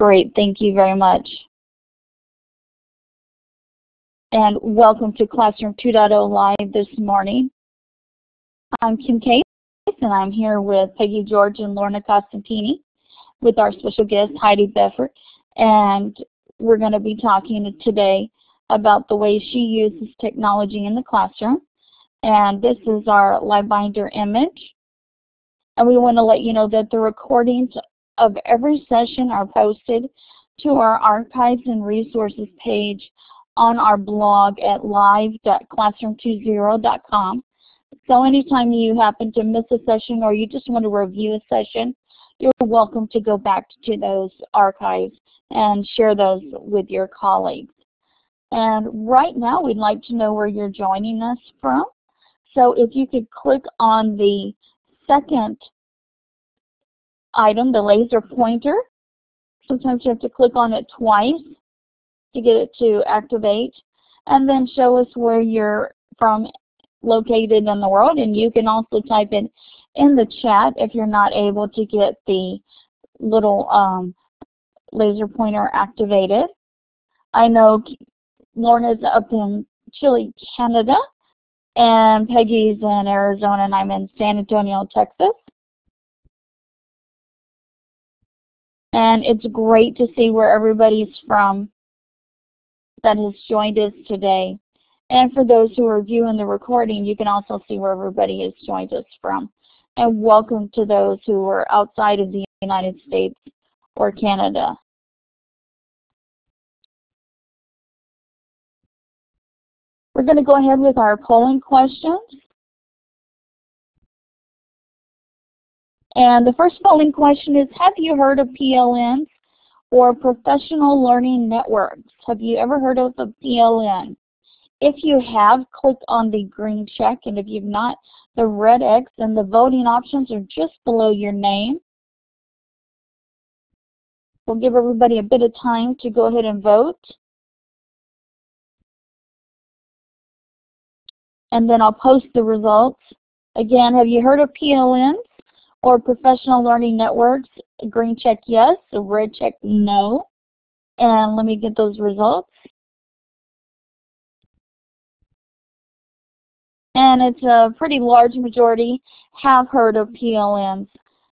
Great, thank you very much. And welcome to Classroom 2.0 Live this morning. I'm Kim Case, and I'm here with Peggy George and Lorna Costantini with our special guest, Heidi Befort. And we're going to be talking today about the way she uses technology in the classroom. And this is our LiveBinder image. And we want to let you know that the recordings of every session are posted to our archives and resources page on our blog at live.classroom20.com. So anytime you happen to miss a session or you just want to review a session, you're welcome to go back to those archives and share those with your colleagues. And right now we'd like to know where you're joining us from. So if you could click on the second item, the laser pointer. Sometimes you have to click on it twice to get it to activate, and then show us where you're from located in the world. And you can also type it in the chat if you're not able to get the little laser pointer activated. I know Lorna's up in Chile, Canada, and Peggy's in Arizona, and I'm in San Antonio, Texas. And it's great to see where everybody's from that has joined us today. And for those who are viewing the recording, you can also see where everybody has joined us from. And welcome to those who are outside of the United States or Canada. We're going to go ahead with our polling questions. And the first polling question is, have you heard of PLNs or professional learning networks? Have you ever heard of a PLN? If you have, click on the green check, and if you've not, the red X, and the voting options are just below your name. We'll give everybody a bit of time to go ahead and vote. And then I'll post the results. Again, have you heard of PLNs or professional learning networks? A green check yes, a red check no. And let me get those results. And it's a pretty large majority have heard of PLNs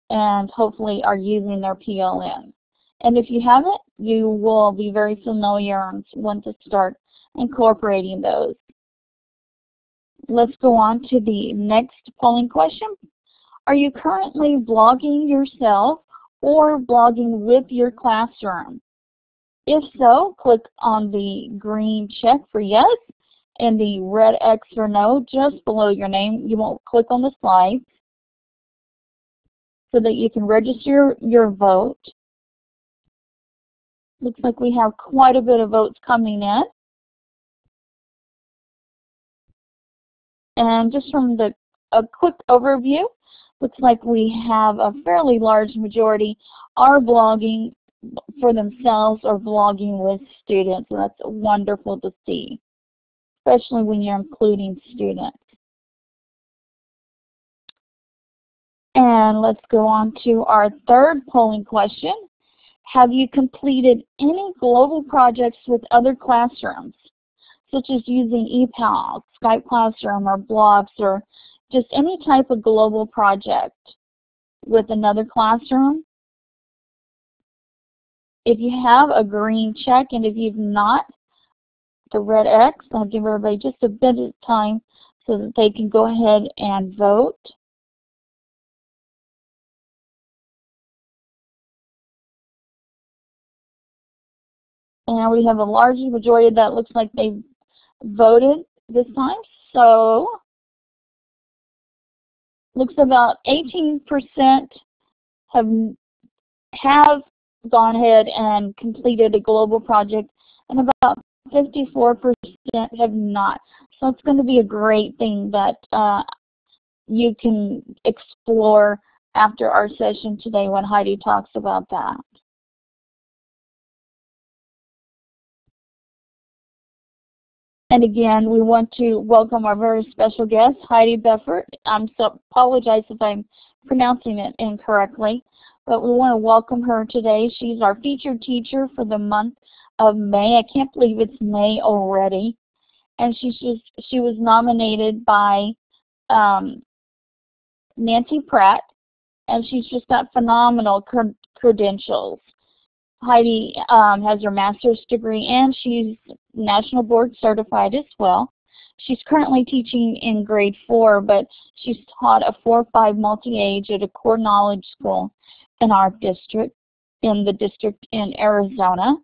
and hopefully are using their PLN. And if you haven't, you will be very familiar and want to start incorporating those. Let's go on to the next polling question. Are you currently blogging yourself or blogging with your classroom? If so, click on the green check for yes and the red X for no just below your name. You won't click on the slides so that you can register your vote. Looks like we have quite a bit of votes coming in. And just from a quick overview, looks like we have a fairly large majority are blogging for themselves or blogging with students, and that's wonderful to see, especially when you're including students. And let's go on to our third polling question. Have you completed any global projects with other classrooms, such as using ePals, Skype Classroom, or blogs, or just any type of global project with another classroom? If you have, a green check, and if you've not, the red X. I'll give everybody just a bit of time so that they can go ahead and vote. And we have a large majority that looks like they voted this time, so looks about 18% have gone ahead and completed a global project, and about 54% have not. So it's going to be a great thing that you can explore after our session today when Heidi talks about that. And again, we want to welcome our very special guest, Heidi Befort. I apologize if I'm pronouncing it incorrectly. but we want to welcome her today. She's our featured teacher for the month of May. I can't believe it's May already. And she was nominated by Nancy Pratt, and she's just got phenomenal credentials. Heidi has her master's degree, and she's national board certified as well. She's currently teaching in grade 4, but she's taught a 4-5 multi-age at a core knowledge school in our district, in the district in Arizona.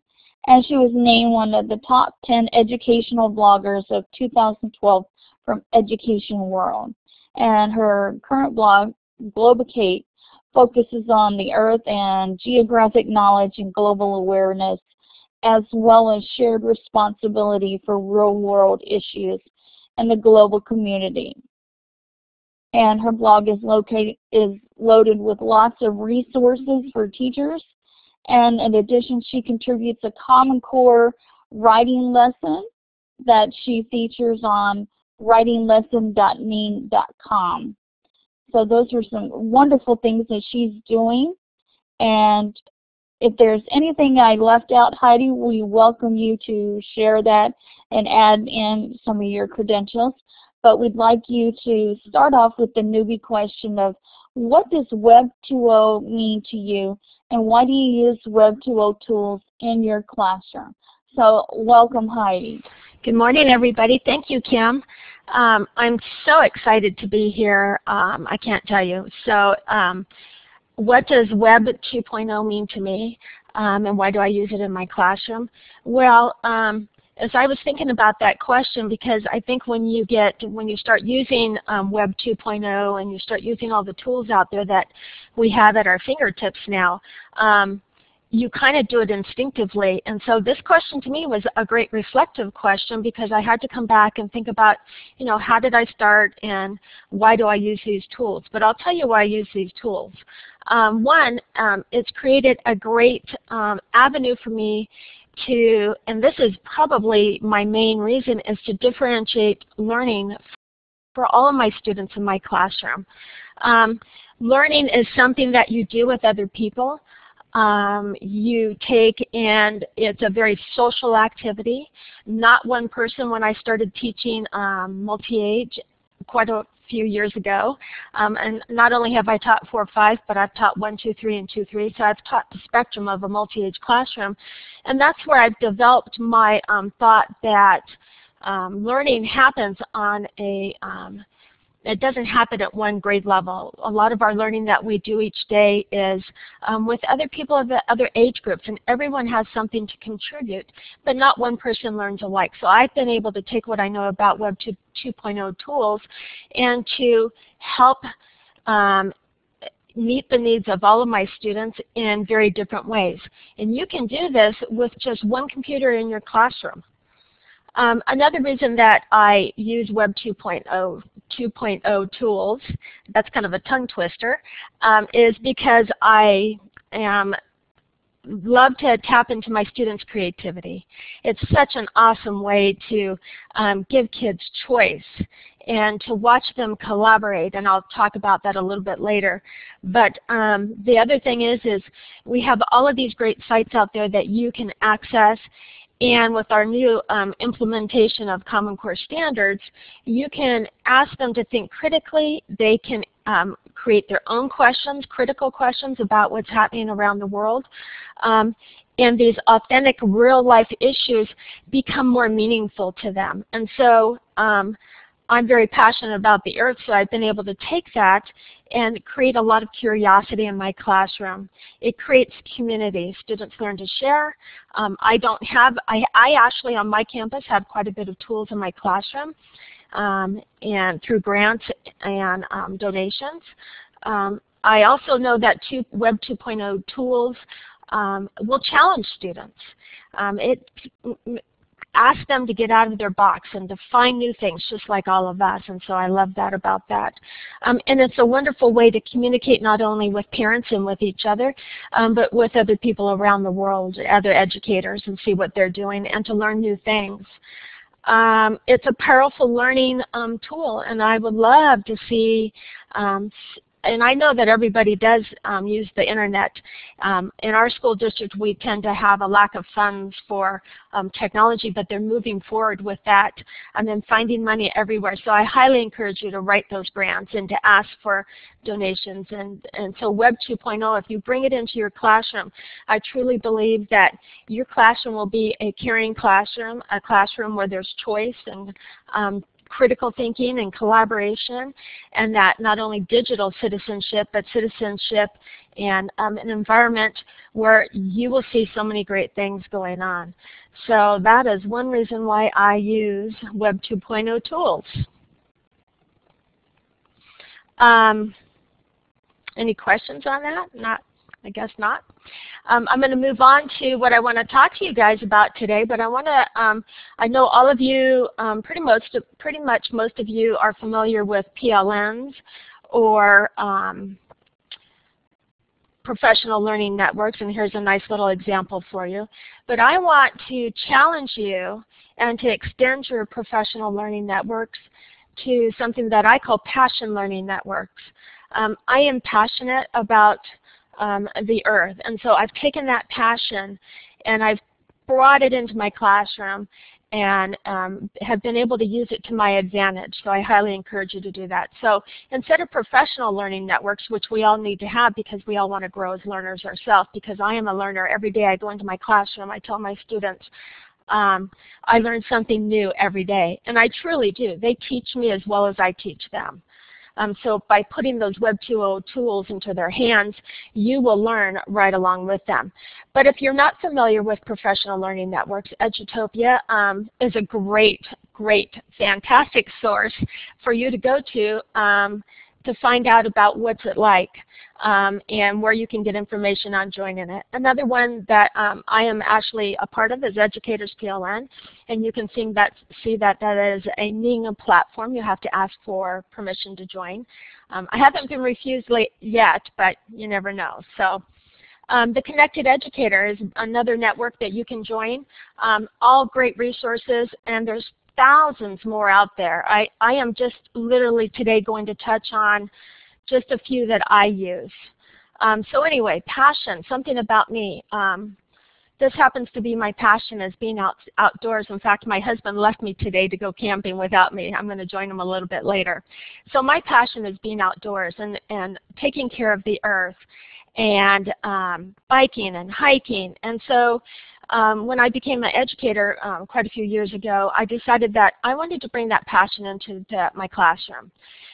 And she was named one of the top 10 educational bloggers of 2012 from Education World. And her current blog, Globicate, focuses on the earth and geographic knowledge and global awareness, as well as shared responsibility for real-world issues in the global community. And her blog is loaded with lots of resources for teachers. And in addition, she contributes a Common Core writing lesson that she features on writinglesson.ning.com. So those are some wonderful things that she's doing. And if there's anything I left out, Heidi, we welcome you to share that and add in some of your credentials. But we'd like you to start off with the newbie question of, what does Web 2.0 mean to you, and why do you use Web 2.0 tools in your classroom? So welcome, Heidi. Good morning, everybody. Thank you, Kim. I'm so excited to be here. I can't tell you. So what does Web 2.0 mean to me, and why do I use it in my classroom? Well, as I was thinking about that question, because I think when you start using Web 2.0 and you start using all the tools out there that we have at our fingertips now, you kind of do it instinctively. And so this question to me was a great reflective question, because I had to come back and think about, you know, how did I start and why do I use these tools? But I'll tell you why I use these tools. It's created a great avenue for me to, and this is probably my main reason, is to differentiate learning for all of my students in my classroom. Learning is something that you do with other people. You take, and it's a very social activity. Not one person. When I started teaching multi-age quite a few years ago, and not only have I taught 4-5, but I've taught 1-2-3 and 2-3, so I've taught the spectrum of a multi-age classroom, and that's where I've developed my thought that learning happens on a it doesn't happen at one grade level. A lot of our learning that we do each day is with other people of the other age groups, and everyone has something to contribute, but not one person learns alike. So I've been able to take what I know about Web 2.0 tools and to help meet the needs of all of my students in very different ways. And you can do this with just one computer in your classroom. Another reason that I use Web 2.0 tools, that's kind of a tongue twister, is because I love to tap into my students' creativity. It's such an awesome way to give kids choice and to watch them collaborate, and I'll talk about that a little bit later. But the other thing is we have all of these great sites out there that you can access. And with our new implementation of Common Core standards, you can ask them to think critically. They can create their own questions, critical questions about what's happening around the world. And these authentic real-life issues become more meaningful to them. And so I'm very passionate about the earth, so I've been able to take that and create a lot of curiosity in my classroom. It creates community. Students learn to share. I actually on my campus have quite a bit of tools in my classroom, and through grants and donations. I also know that Web 2.0 tools will challenge students. Ask them to get out of their box and to find new things, just like all of us, and so I love that about that. And it's a wonderful way to communicate not only with parents and with each other, but with other people around the world, other educators, and see what they're doing and to learn new things. It's a powerful learning tool, and I would love to see and I know that everybody does use the internet. In our school district, we tend to have a lack of funds for technology, but they're moving forward with that and then finding money everywhere. So I highly encourage you to write those grants and to ask for donations. And so Web 2.0, if you bring it into your classroom, I truly believe that your classroom will be a caring classroom, a classroom where there's choice and critical thinking and collaboration, and that not only digital citizenship, but citizenship and an environment where you will see so many great things going on. So that is one reason why I use Web 2.0 tools. Any questions on that? Not. I guess not. I'm going to move on to what I want to talk to you guys about today, but I want to, I know all of you, pretty much most of you are familiar with PLNs or professional learning networks, and here's a nice little example for you. But I want to challenge you and to extend your professional learning networks to something that I call passion learning networks. I am passionate about the earth. And so I've taken that passion and I've brought it into my classroom and have been able to use it to my advantage. So I highly encourage you to do that. So instead of professional learning networks, which we all need to have because we all want to grow as learners ourselves, because I am a learner. Every day I go into my classroom, I tell my students, I learn something new every day. And I truly do. They teach me as well as I teach them. So by putting those Web 2.0 tools into their hands, you will learn right along with them. But if you're not familiar with professional learning networks, Edutopia is a great, fantastic source for you to go to find out about what's it like and where you can get information on joining it. Another one that I am actually a part of is Educators PLN, and you can see that, that is a NINGA platform. You have to ask for permission to join. I haven't been refused yet, but you never know. So the Connected Educator is another network that you can join. All great resources, and there's thousands more out there. I am just literally today going to touch on just a few that I use. So anyway, passion, something about me. This happens to be my passion, is being outdoors. In fact, my husband left me today to go camping without me. I'm going to join him a little bit later. So my passion is being outdoors and taking care of the earth and biking and hiking. And so when I became an educator quite a few years ago, I decided that I wanted to bring that passion into my classroom.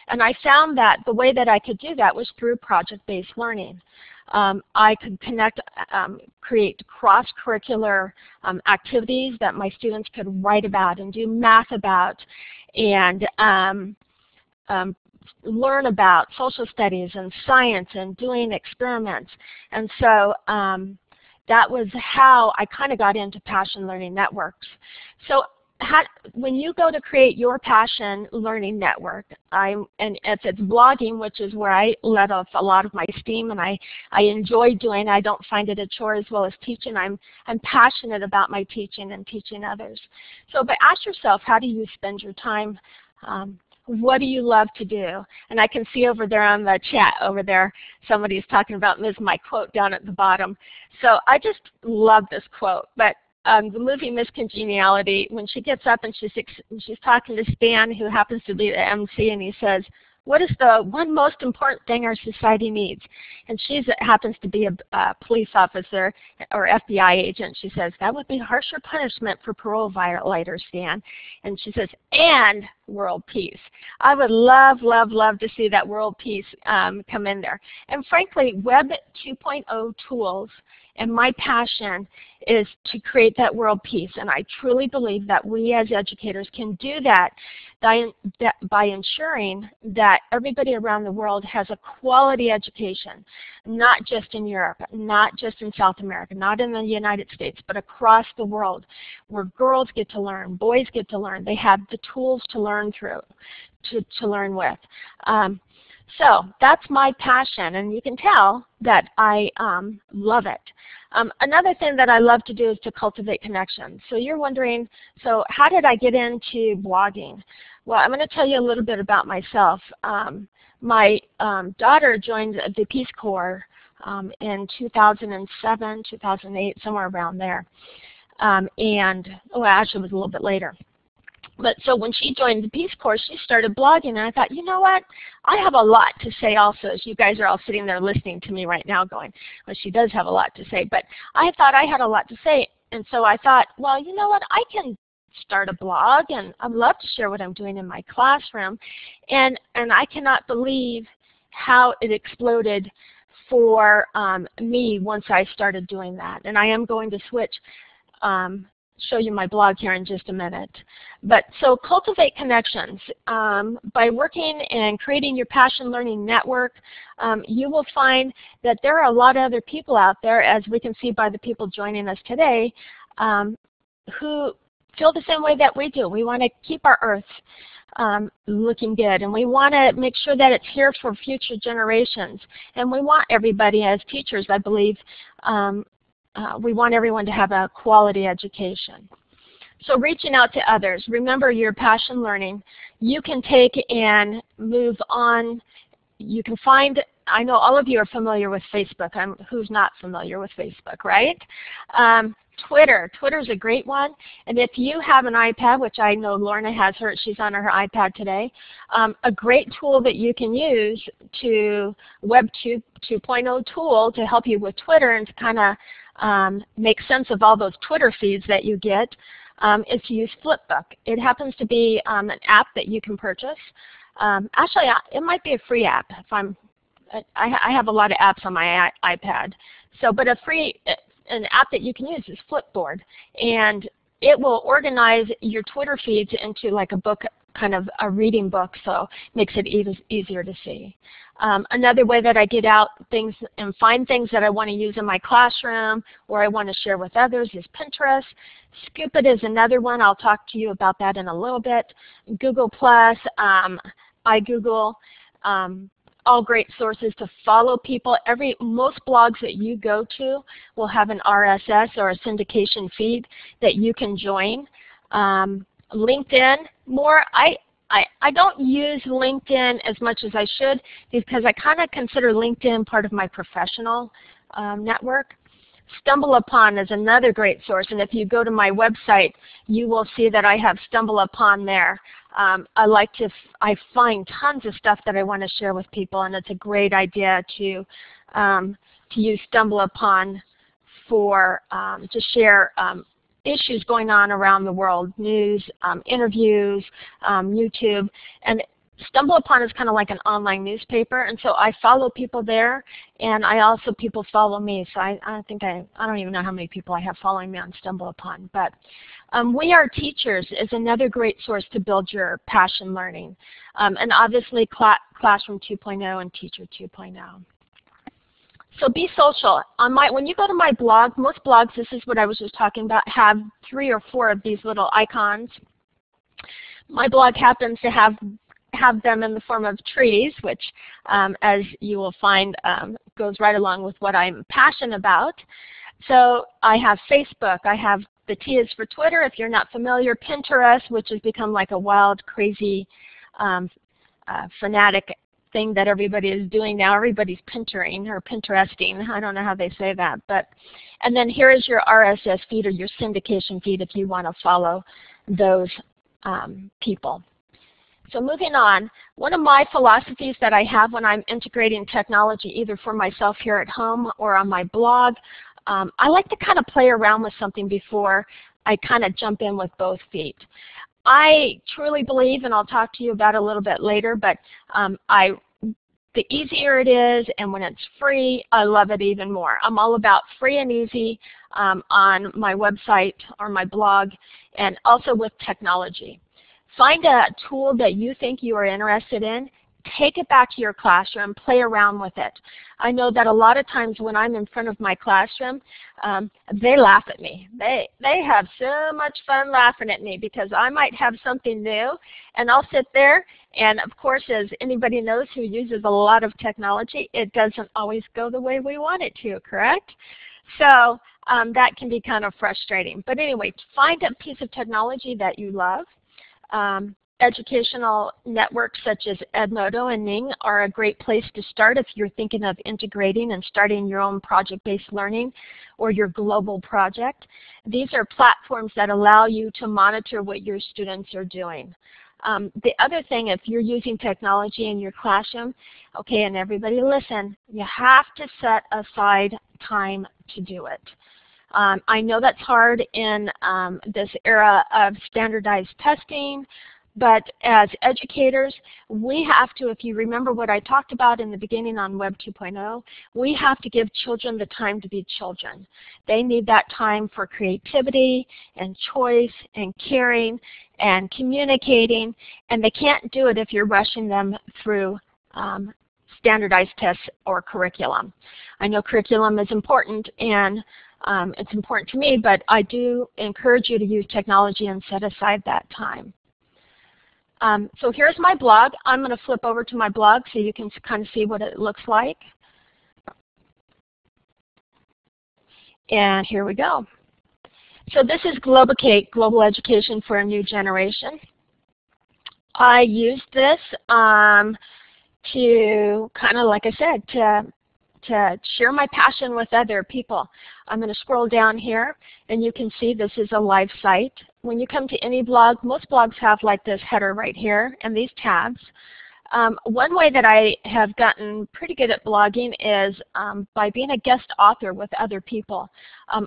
And I found that the way that I could do that was through project-based learning. I could create cross-curricular activities that my students could write about and do math about and learn about social studies and science and doing experiments. And so that was how I kind of got into passion learning networks. So when you go to create your passion learning network, and if it's blogging, which is where I let off a lot of my steam and I enjoy doing, I don't find it a chore as well as teaching. I'm passionate about my teaching and teaching others. So but ask yourself, how do you spend your time? What do you love to do? And I can see over there on the chat over there, somebody's talking about this, my quote down at the bottom. So I just love this quote. But the movie Miss Congeniality, when she gets up and she's talking to Stan, who happens to be the MC, and he says, what is the one most important thing our society needs? And she happens to be a police officer or FBI agent. She says, that would be harsher punishment for parole violators, Stan. And she says, and world peace. I would love, love, love to see that world peace come in there. And frankly, Web 2.0 tools and my passion is to create that world peace. And I truly believe that we as educators can do that by ensuring that everybody around the world has a quality education, not just in Europe, not just in South America, not in the United States, but across the world, where girls get to learn, boys get to learn. They have the tools to learn through, to learn with. So that's my passion, and you can tell that I love it. Another thing that I love to do is to cultivate connections. So you're wondering, so how did I get into blogging? Well, I'm going to tell you a little bit about myself. My daughter joined the Peace Corps in 2007, 2008, somewhere around there. And, well, actually it was a little bit later. But so when she joined the Peace Corps, she started blogging, and I thought, you know what, I have a lot to say also, as you guys are all sitting there listening to me right now going, well, she does have a lot to say, but I thought I had a lot to say, and so I thought, well, you know what, I can start a blog, and I'd love to share what I'm doing in my classroom, and I cannot believe how it exploded for me once I started doing that, and I am going to switch show you my blog here in just a minute. But so cultivate connections. By working and creating your passion learning network, you will find that there are a lot of other people out there, as we can see by the people joining us today, who feel the same way that we do. We want to keep our earth looking good, and we want to make sure that it's here for future generations. And we want everybody, as teachers, I believe, we want everyone to have a quality education. So reaching out to others. Remember your passion learning. You can take and move on. You can find, I know all of you are familiar with Facebook. Who's not familiar with Facebook, right? Twitter. Twitter's a great one. And if you have an iPad, which I know Lorna has her, she's on her iPad today, a great tool that you can use to Web 2.0 tool to help you with Twitter and to kind of make sense of all those Twitter feeds that you get is to use Flipbook. It happens to be an app that you can purchase. Actually, it might be a free app. If I have a lot of apps on my iPad. So, but an app that you can use is Flipboard, and it will organize your Twitter feeds into like a book, kind of a reading book, so it makes it easier to see. Another way that I get out things and find things that I want to use in my classroom or I want to share with others is Pinterest. Scoop It is another one. I'll talk to you about that in a little bit. Google+, iGoogle, all great sources to follow people. Most blogs that you go to will have an RSS or a syndication feed that you can join. LinkedIn more. I don't use LinkedIn as much as I should because I kind of consider LinkedIn part of my professional network. StumbleUpon is another great source, and if you go to my website, you will see that I have StumbleUpon there. I find tons of stuff that I want to share with people, and it's a great idea to use StumbleUpon for to share issues going on around the world, news, interviews, YouTube, and StumbleUpon is kind of like an online newspaper, and so I follow people there, and I also people follow me. So I don't even know how many people I have following me on StumbleUpon. But We Are Teachers is another great source to build your passion learning, and obviously Classroom 2.0 and Teacher 2.0. So be social. When you go to my blog, most blogs, this is what I was just talking about, have 3 or 4 of these little icons. My blog happens to have them in the form of trees, which, as you will find, goes right along with what I'm passionate about. So I have Facebook. I have the T is for Twitter, if you're not familiar, Pinterest, which has become like a wild, crazy, fanatic thing that everybody is doing now. Everybody's Pintering or Pinteresting. I don't know how they say that. But, and then here is your RSS feed or your syndication feed if you want to follow those people. So moving on, one of my philosophies that I have when I'm integrating technology either for myself here at home or on my blog, I like to kind of play around with something before I kind of jump in with both feet. I truly believe, and I'll talk to you about it a little bit later, but the easier it is and when it's free, I love it even more. I'm all about free and easy on my website or my blog, and also with technology. Find a tool that you think you are interested in, take it back to your classroom, play around with it. I know that a lot of times when I'm in front of my classroom, they laugh at me. They have so much fun laughing at me because I might have something new, and I'll sit there, and of course, as anybody knows who uses a lot of technology, it doesn't always go the way we want it to, correct? So that can be kind of frustrating. But anyway, find a piece of technology that you love. Educational networks such as Edmodo and Ning are a great place to start if you're thinking of integrating and starting your own project-based learning or your global project. These are platforms that allow you to monitor what your students are doing. The other thing, if you're using technology in your classroom, okay, and everybody listen, you have to set aside time to do it. I know that's hard in this era of standardized testing, but as educators, we have to, if you remember what I talked about in the beginning on Web 2.0, we have to give children the time to be children. They need that time for creativity and choice and caring and communicating, and they can't do it if you're rushing them through standardized tests or curriculum. I know curriculum is important, and it's important to me, but I do encourage you to use technology and set aside that time. So here's my blog. I'm going to flip over to my blog so you can kind of see what it looks like. And here we go. So this is Globicate, Global Education for a New Generation. I used this to kind of, like I said, to share my passion with other people. I'm going to scroll down here, and you can see this is a live site. When you come to any blog, most blogs have like this header right here and these tabs. One way that I have gotten pretty good at blogging is by being a guest author with other people.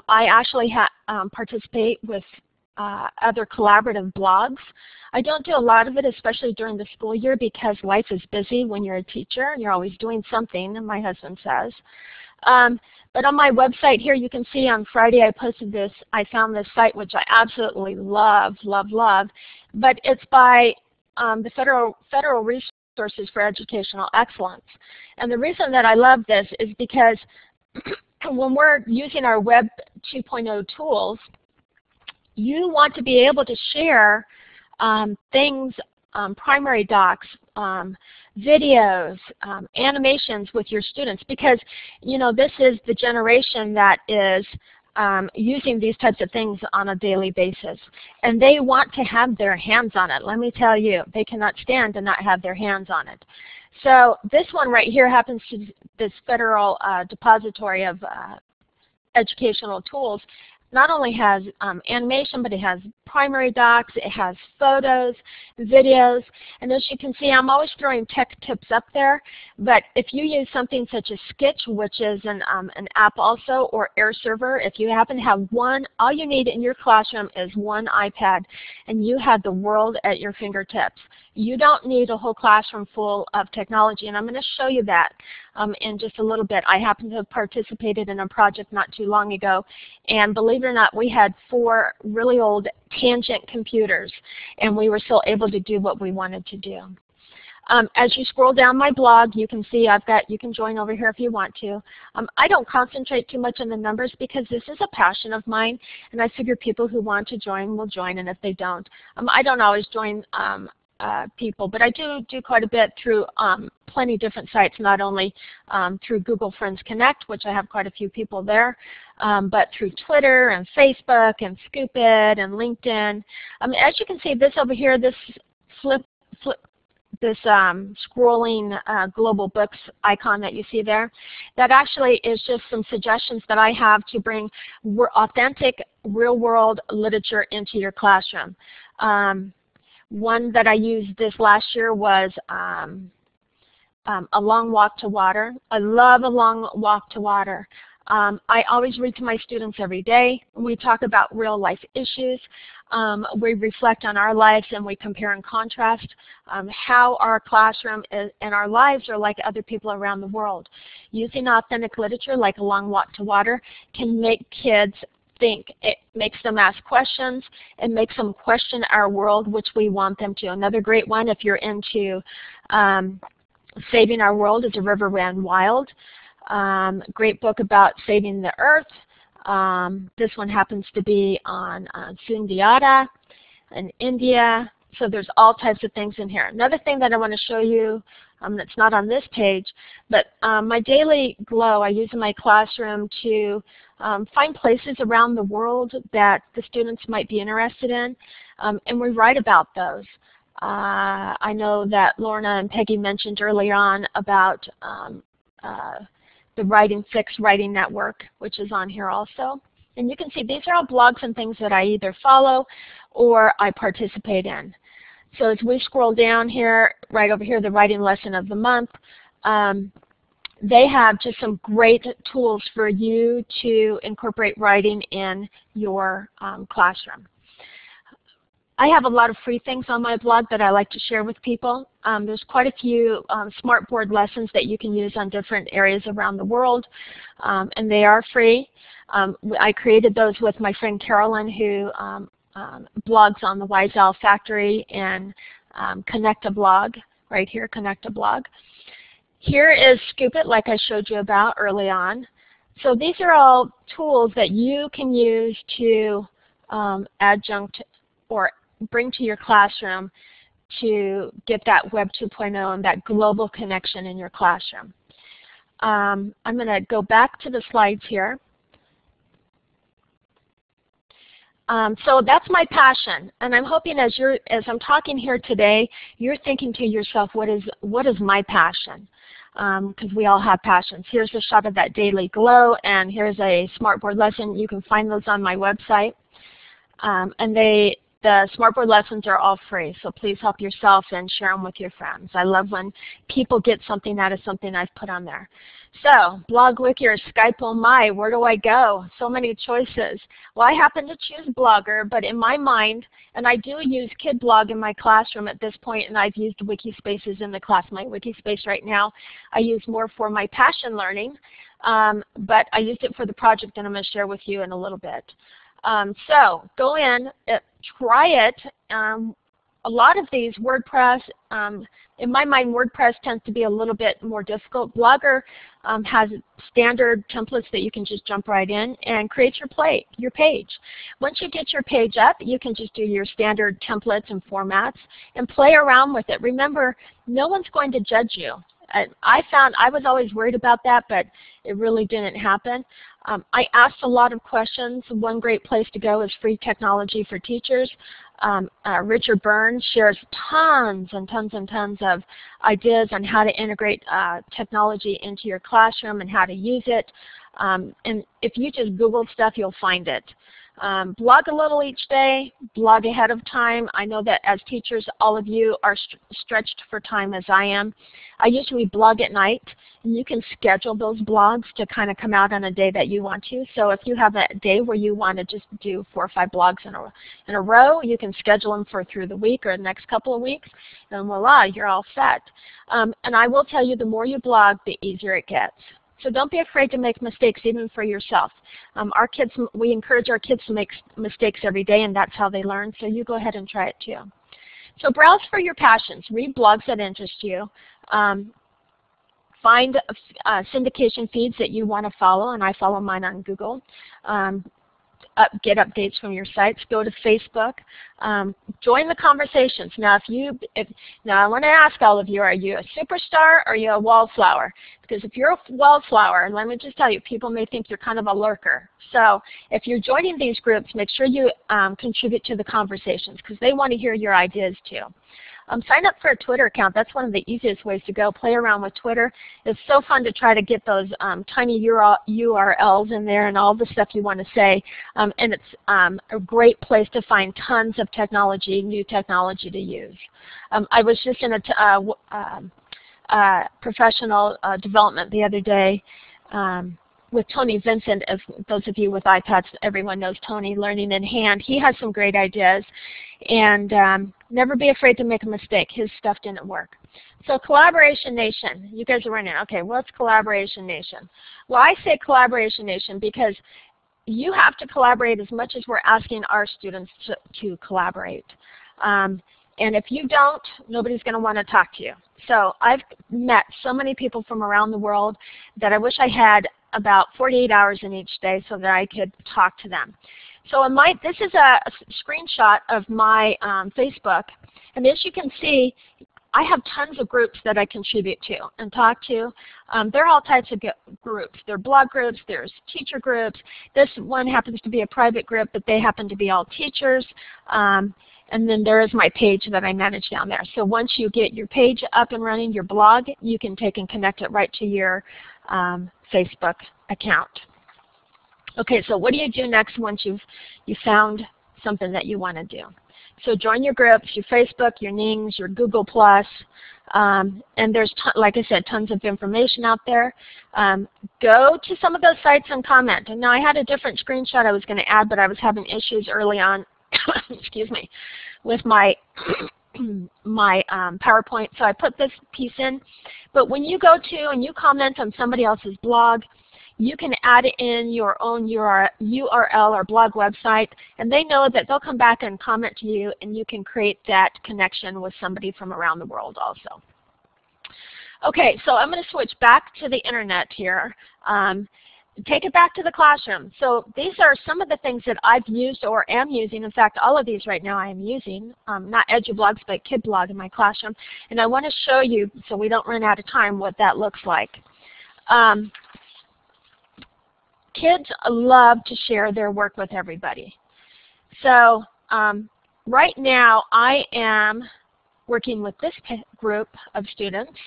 I actually participate with other collaborative blogs. I don't do a lot of it, especially during the school year, because life is busy when you're a teacher and you're always doing something, my husband says. But on my website here, you can see on Friday I posted this. I found this site, which I absolutely love, love, love. But it's by the Federal Resources for Educational Excellence. And the reason that I love this is because when we're using our Web 2.0 tools, you want to be able to share things, primary docs, videos, animations with your students, because you know this is the generation that is using these types of things on a daily basis, and they want to have their hands on it. Let me tell you, they cannot stand to not have their hands on it. So this one right here happens to this federal depository of educational tools. Not only has animation, but it has primary docs, it has photos, videos, and as you can see, I'm always throwing tech tips up there, but if you use something such as Sketch, which is an app also, or Air Server, if you happen to have one, all you need in your classroom is one iPad, and you have the world at your fingertips. You don't need a whole classroom full of technology, and I'm going to show you that in just a little bit. I happen to have participated in a project not too long ago, and believe it or not, we had 4 really old Tangent computers, and we were still able to do what we wanted to do. As you scroll down my blog, you can see I've got, you can join over here if you want to. I don't concentrate too much on the numbers because this is a passion of mine, and I figure people who want to join will join, and if they don't, I don't always join people, but I do quite a bit through plenty of different sites, not only through Google Friends Connect, which I have quite a few people there, but through Twitter and Facebook and Scoop It and LinkedIn. As you can see, this over here, this scrolling global books icon that you see there, that actually is just some suggestions that I have to bring authentic real-world literature into your classroom. One that I used this last year was A Long Walk to Water. I love A Long Walk to Water. I always read to my students every day. We talk about real life issues. We reflect on our lives and we compare and contrast how our classroom is, and our lives are like other people around the world. Using authentic literature like A Long Walk to Water can make kids think. It makes them ask questions. It makes them question our world, which we want them to. Another great one, if you're into saving our world, is A River Ran Wild. Great book about saving the earth. This one happens to be on Sundiata in India. So there's all types of things in here. Another thing that I want to show you that's not on this page, but my daily glow I use in my classroom to find places around the world that the students might be interested in, and we write about those. I know that Lorna and Peggy mentioned early on about the Writing 6 Writing Network, which is on here also. And you can see these are all blogs and things that I either follow or I participate in. So as we scroll down here, right over here, the Writing Lesson of the Month, they have just some great tools for you to incorporate writing in your classroom. I have a lot of free things on my blog that I like to share with people. There's quite a few SmartBoard lessons that you can use on different areas around the world, and they are free. I created those with my friend Carolyn, who blogs on the Wise Owl Factory and Connect a Blog, right here, Connect a Blog. Here is Scoop It, like I showed you about early on. So these are all tools that you can use to adjunct or bring to your classroom to get that Web 2.0 and that global connection in your classroom. I'm going to go back to the slides here. So that's my passion, and I'm hoping as I'm talking here today, you're thinking to yourself, what is my passion? Because we all have passions. Here's a shot of that daily glow, and here's a SmartBoard lesson. You can find those on my website. And the SmartBoard lessons are all free, so please help yourself and share them with your friends. I love when people get something out of something I've put on there. So, BlogWiki or Skype, oh my, where do I go? So many choices. Well, I happen to choose Blogger, but in my mind, and I do use KidBlog in my classroom at this point, and I've used Wikispaces in the class. My Wikispace right now, I use more for my passion learning, but I used it for the project that I'm going to share with you in a little bit. So go in, try it. A lot of these WordPress, in my mind, WordPress tends to be a little bit more difficult. Blogger has standard templates that you can just jump right in and create your page. Once you get your page up, you can just do your standard templates and formats and play around with it. Remember, no one's going to judge you. I found I was always worried about that, but it really didn't happen. I asked a lot of questions. One great place to go is Free Technology for Teachers. Richard Burns shares tons and tons and tons of ideas on how to integrate technology into your classroom and how to use it. And if you just Google stuff, you'll find it. Blog a little each day, blog ahead of time. I know that as teachers, all of you are stretched for time as I am. I usually blog at night, and you can schedule those blogs to kind of come out on a day that you want to. So if you have a day where you want to just do 4 or 5 blogs in a row, you can schedule them for through the week or the next couple of weeks, and voila, you're all set. And I will tell you, the more you blog, the easier it gets. So don't be afraid to make mistakes, even for yourself. Our kids, we encourage our kids to make mistakes every day, and that's how they learn, so you go ahead and try it too. So browse for your passions. Read blogs that interest you. Find syndication feeds that you want to follow, and I follow mine on Google. Get updates from your sites. Go to Facebook. Join the conversations. Now, now I want to ask all of you: are you a superstar or are you a wallflower? Because if you're a wallflower, let me just tell you, people may think you're kind of a lurker. So if you're joining these groups, make sure you contribute to the conversations because they want to hear your ideas too. Sign up for a Twitter account. That's one of the easiest ways to go. Play around with Twitter. It's so fun to try to get those tiny URLs in there and all the stuff you want to say. And it's a great place to find tons of technology, new technology to use. I was just in a professional development the other day with Tony Vincent. As those of you with iPads, everyone knows Tony, Learning in Hand. He has some great ideas. And never be afraid to make a mistake. His stuff didn't work. So Collaboration Nation. You guys are wondering, okay, what's Collaboration Nation? Well, I say Collaboration Nation because you have to collaborate as much as we're asking our students to collaborate. And if you don't, nobody's going to want to talk to you. So I've met so many people from around the world that I wish I had about 48 hours in each day so that I could talk to them. So this is a screenshot of my Facebook. And as you can see, I have tons of groups that I contribute to and talk to. They're all types of groups. They're blog groups, there's teacher groups. This one happens to be a private group, but they happen to be all teachers. And then there is my page that I manage down there. So once you get your page up and running, your blog, you can take and connect it right to your Facebook account. Okay, so what do you do next once you've found something that you want to do? So join your groups, your Facebook, your Nings, your Google+, and there's, like I said, tons of information out there. Go to some of those sites and comment. And now I had a different screenshot I was going to add, but I was having issues early on excuse me, with my my PowerPoint, so I put this piece in. But when you go to and you comment on somebody else's blog, you can add in your own URL or blog website, and they know that they'll come back and comment to you, and you can create that connection with somebody from around the world also. Okay, so I'm going to switch back to the internet here. Take it back to the classroom. So these are some of the things that I've used or am using. In fact, all of these right now I am using, not EduBlogs, but KidBlog in my classroom. And I want to show you, so we don't run out of time, what that looks like. Kids love to share their work with everybody. So right now I am working with this group of students.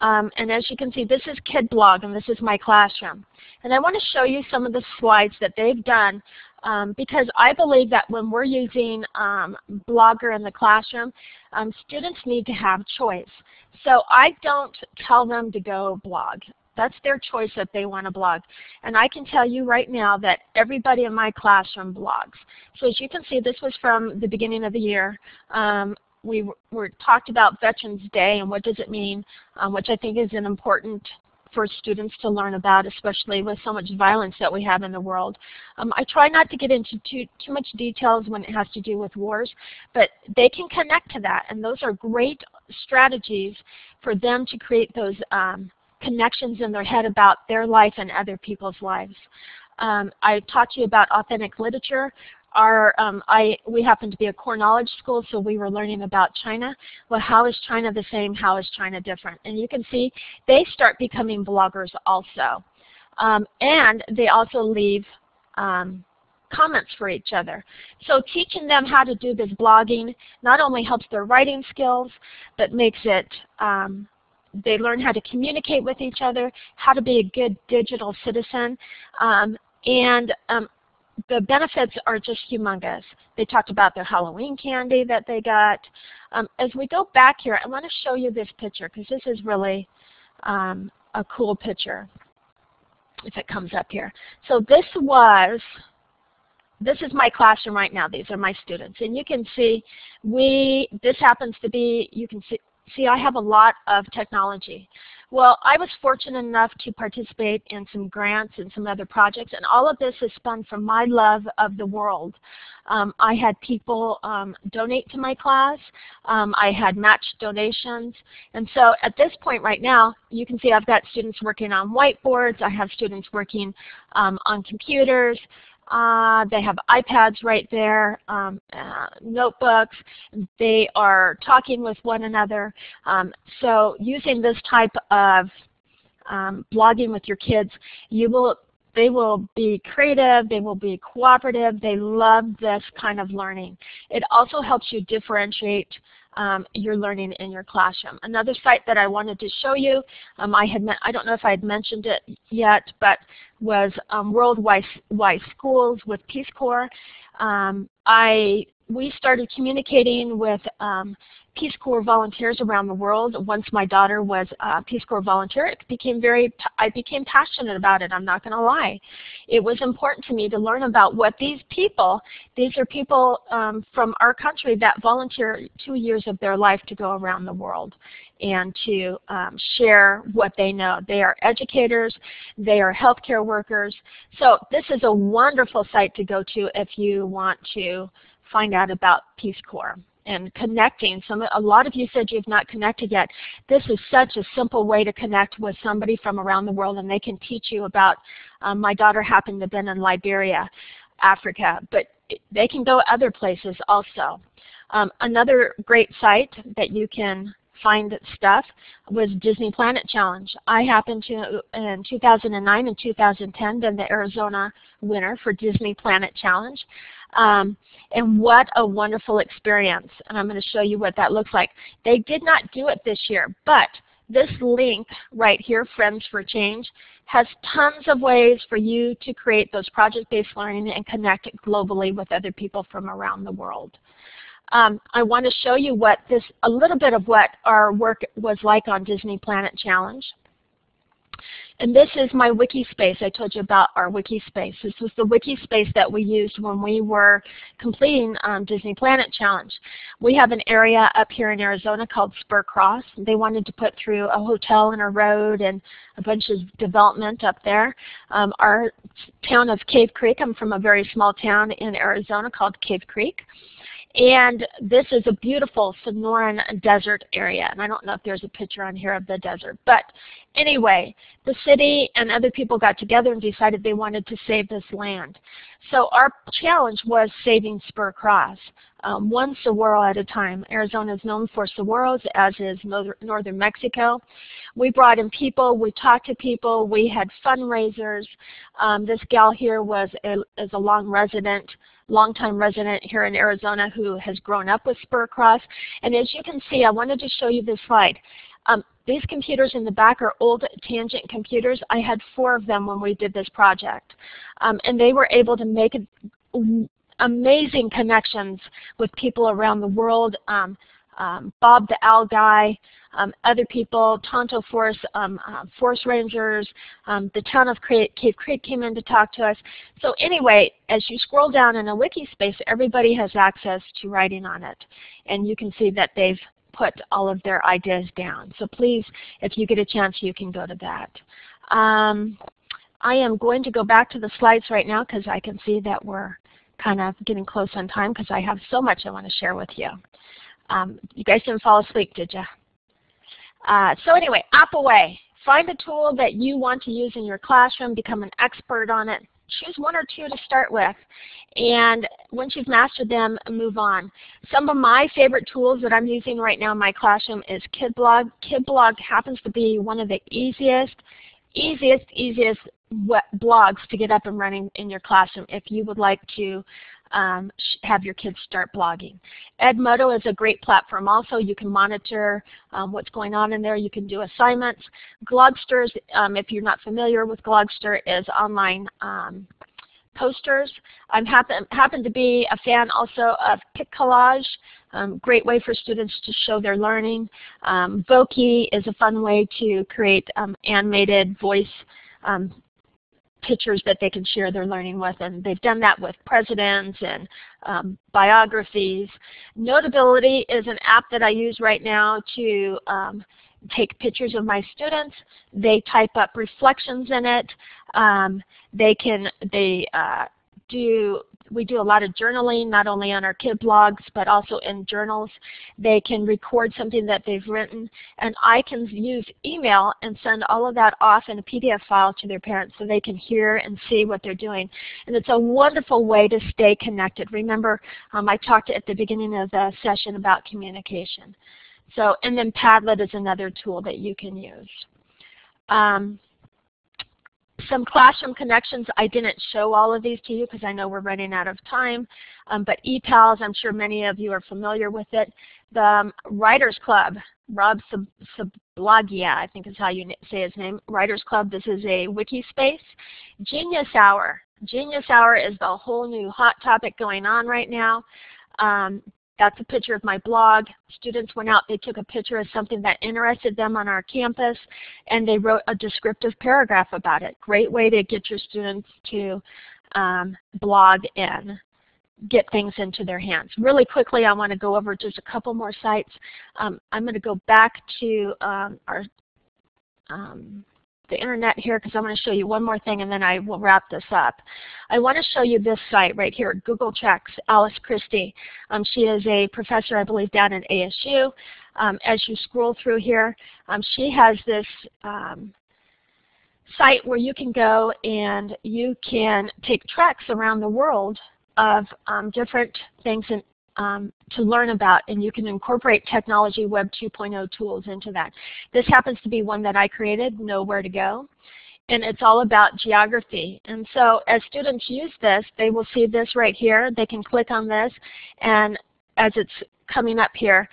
And as you can see, this is KidBlog, and this is my classroom. And I want to show you some of the slides that they've done, because I believe that when we're using Blogger in the classroom, students need to have choice. So I don't tell them to go blog. That's their choice that they want to blog. And I can tell you right now that everybody in my classroom blogs. So as you can see, this was from the beginning of the year. We talked about Veterans Day and what does it mean, which I think is an important for students to learn about, especially with so much violence that we have in the world. I try not to get into too much details when it has to do with wars, but they can connect to that, and those are great strategies for them to create those connections in their head about their life and other people's lives. I taught you about authentic literature. We happen to be a core knowledge school, so we were learning about China. Well, how is China the same? How is China different? And you can see they start becoming bloggers also. And they also leave comments for each other. So teaching them how to do this blogging not only helps their writing skills, but makes it they learn how to communicate with each other, how to be a good digital citizen, the benefits are just humongous. They talked about their Halloween candy that they got. As we go back here, I want to show you this picture because this is really a cool picture if it comes up here. So this is my classroom right now. These are my students. And you can see this happens to be, you can see I have a lot of technology. Well, I was fortunate enough to participate in some grants and some other projects, and all of this is spun from my love of the world. I had people donate to my class. I had matched donations. And so at this point right now, you can see I've got students working on whiteboards. I have students working on computers. They have iPads right there, notebooks. They are talking with one another. So using this type of blogging with your kids, they will be creative, they will be cooperative, they love this kind of learning. It also helps you differentiate your learning in your classroom. Another site that I wanted to show you, I don't know if I had mentioned it yet, but was Worldwide Schools with Peace Corps. We started communicating with Peace Corps volunteers around the world. Once my daughter was a Peace Corps volunteer, I became passionate about it, I'm not going to lie. It was important to me to learn about what these are people from our country that volunteer 2 years of their life to go around the world and to share what they know. They are educators, they are healthcare workers. So this is a wonderful site to go to if you want to find out about Peace Corps and connecting. A lot of you said you've not connected yet. This is such a simple way to connect with somebody from around the world, and they can teach you about, my daughter happened to have been in Liberia, Africa, but they can go other places also. Another great site that you can find stuff was Disney Planet Challenge. I happened to, in 2009 and 2010, been the Arizona winner for Disney Planet Challenge. And what a wonderful experience. And I'm going to show you what that looks like. They did not do it this year, but this link right here, Friends for Change, has tons of ways for you to create those project-based learning and connect globally with other people from around the world. I want to show you what this, a little bit of what our work was like on Disney Planet Challenge. And this is my Wikispace. I told you about our Wikispace. This was the Wikispace that we used when we were completing Disney Planet Challenge. We have an area up here in Arizona called Spur Cross. They wanted to put through a hotel and a road and a bunch of development up there. Our town of Cave Creek, I'm from a very small town in Arizona called Cave Creek. And this is a beautiful Sonoran desert area. And I don't know if there's a picture on here of the desert. But anyway, the city and other people got together and decided they wanted to save this land. So our challenge was saving Spur Cross, one saguaro at a time. Arizona is known for saguaros, as is northern Mexico. We brought in people. We talked to people. We had fundraisers. This gal here was is a longtime resident here in Arizona who has grown up with Spur Cross. And as you can see, I wanted to show you this slide. These computers in the back are old Tangent computers. I had 4 of them when we did this project. And they were able to make amazing connections with people around the world. Bob the Owl Guy, other people, Tonto Forest, Forest Rangers, the town of Cave Creek came in to talk to us. So anyway, as you scroll down in a wiki space, everybody has access to writing on it. And you can see that they've put all of their ideas down. So please, if you get a chance, you can go to that. I am going to go back to the slides right now because I can see that we're kind of getting close on time because I have so much I want to share with you. You guys didn't fall asleep, did you? So anyway, app away. Find a tool that you want to use in your classroom. Become an expert on it. Choose 1 or 2 to start with. And once you've mastered them, move on. Some of my favorite tools that I'm using right now in my classroom is KidBlog. KidBlog happens to be one of the easiest blogs to get up and running in your classroom if you would like to have your kids start blogging. Edmodo is a great platform also. You can monitor what's going on in there. You can do assignments. Glogster, if you're not familiar with Glogster, is online posters. I happen to be a fan also of PicCollage, great way for students to show their learning. Vokey is a fun way to create animated voice pictures that they can share their learning with, and they've done that with presidents and biographies. Notability is an app that I use right now to take pictures of my students. They type up reflections in it. We do a lot of journaling, not only on our kid blogs, but also in journals. They can record something that they've written, and I can use email and send all of that off in a PDF file to their parents so they can hear and see what they're doing. And it's a wonderful way to stay connected. Remember, I talked at the beginning of the session about communication. So, and then Padlet is another tool that you can use. Some classroom connections. I didn't show all of these to you because I know we're running out of time, but ePals, I'm sure many of you are familiar with it. The Writers Club, Rob Sublogia, I think is how you say his name, Writers Club, this is a wiki space. Genius Hour. Genius Hour is the whole new hot topic going on right now. That's a picture of my blog. Students went out, they took a picture of something that interested them on our campus, and they wrote a descriptive paragraph about it. Great way to get your students to blog and get things into their hands. Really quickly, I want to go over just a couple more sites. I'm going to go back to the internet here because I'm going to show you one more thing and then I will wrap this up. I want to show you this site right here, Google Checks, Alice Christie. She is a professor, I believe, down at ASU. As you scroll through here, she has this site where you can go and you can take tracks around the world of different things in to learn about, and you can incorporate technology Web 2.0 tools into that. This happens to be one that I created, Know Where to Go, and it's all about geography. And so as students use this, they will see this right here. They can click on this, and as it's coming up here,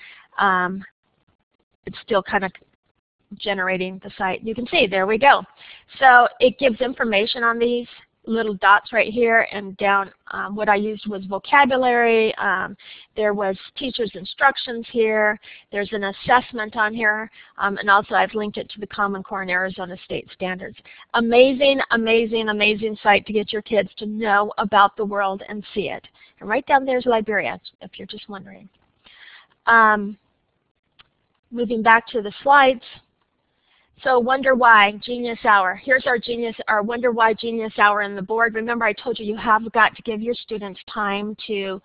it's still kind of generating the site. You can see, there we go. So it gives information on these little dots right here, and down what I used was vocabulary. There was teachers' instructions here. There's an assessment on here, and also I've linked it to the Common Core and Arizona State Standards. Amazing, amazing, amazing site to get your kids to know about the world and see it. And right down there's Liberia, if you're just wondering. Moving back to the slides. So Wonder Why Genius Hour. Here's our Wonder Why Genius Hour in the board. Remember, I told you, you have got to give your students time to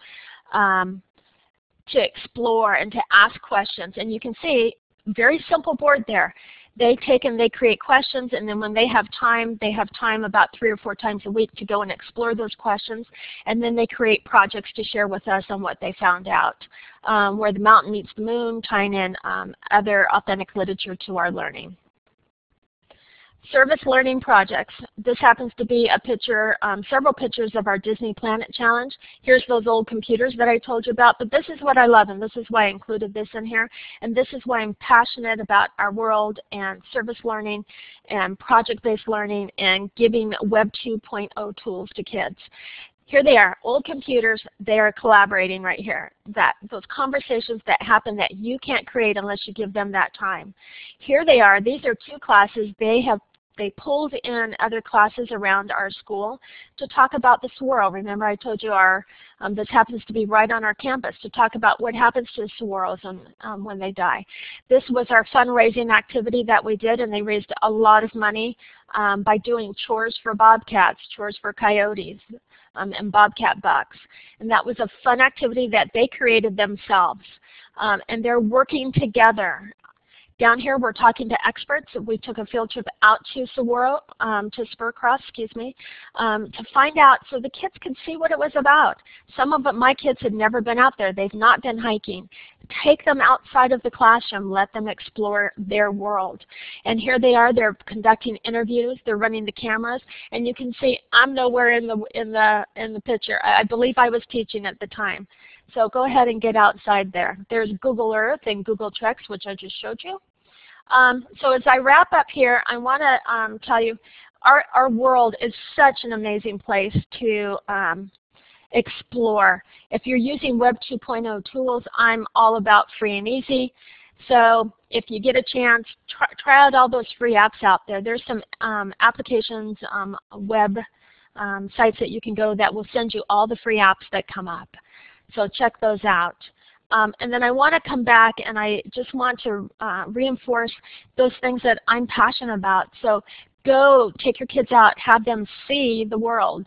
explore and to ask questions. And you can see, very simple board there. They take and they create questions, and then when they have time about 3 or 4 times a week to go and explore those questions, and then they create projects to share with us on what they found out. Where the Mountain Meets the Moon, tying in other authentic literature to our learning. Service learning projects. This happens to be a picture, several pictures of our Disney Planet Challenge. Here's those old computers that I told you about, but this is what I love, and this is why I included this in here, and this is why I'm passionate about our world and service learning and project-based learning and giving Web 2.0 tools to kids. Here they are, old computers, they are collaborating right here. Those conversations that happen that you can't create unless you give them that time. Here they are, these are 2 classes. They pulled in other classes around our school to talk about the swirl. Remember, I told you our this happens to be right on our campus, to talk about what happens to swirls when they die. This was our fundraising activity that we did, and they raised a lot of money by doing chores for bobcats, chores for coyotes, and bobcat bucks. And that was a fun activity that they created themselves. And they're working together. Down here, we're talking to experts. We took a field trip out to Saguaro, to Spur Cross, excuse me, to find out so the kids could see what it was about. Some of my kids had never been out there. They've not been hiking. Take them outside of the classroom. Let them explore their world. And here they are. They're conducting interviews. They're running the cameras, and you can see I'm nowhere in the picture. I believe I was teaching at the time. So go ahead and get outside there. There's Google Earth and Google Treks, which I just showed you. So as I wrap up here, I want to tell you our world is such an amazing place to explore. If you're using Web 2.0 tools, I'm all about free and easy. So if you get a chance, try out all those free apps out there. There's some applications, web sites that you can go that will send you all the free apps that come up. So check those out. And then I want to come back, and I just want to reinforce those things that I'm passionate about. So go take your kids out, have them see the world.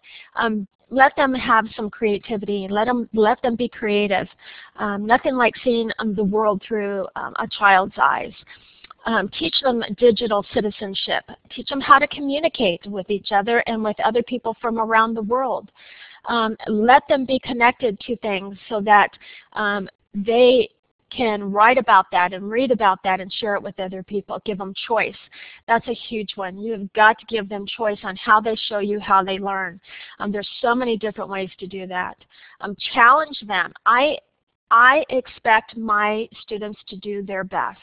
Let them have some creativity. Let them be creative. Nothing like seeing the world through a child's eyes. Teach them digital citizenship. Teach them how to communicate with each other and with other people from around the world. Let them be connected to things so that they can write about that and read about that and share it with other people. Give them choice. That's a huge one. You've got to give them choice on how they show you how they learn. There's so many different ways to do that. Challenge them. I expect my students to do their best.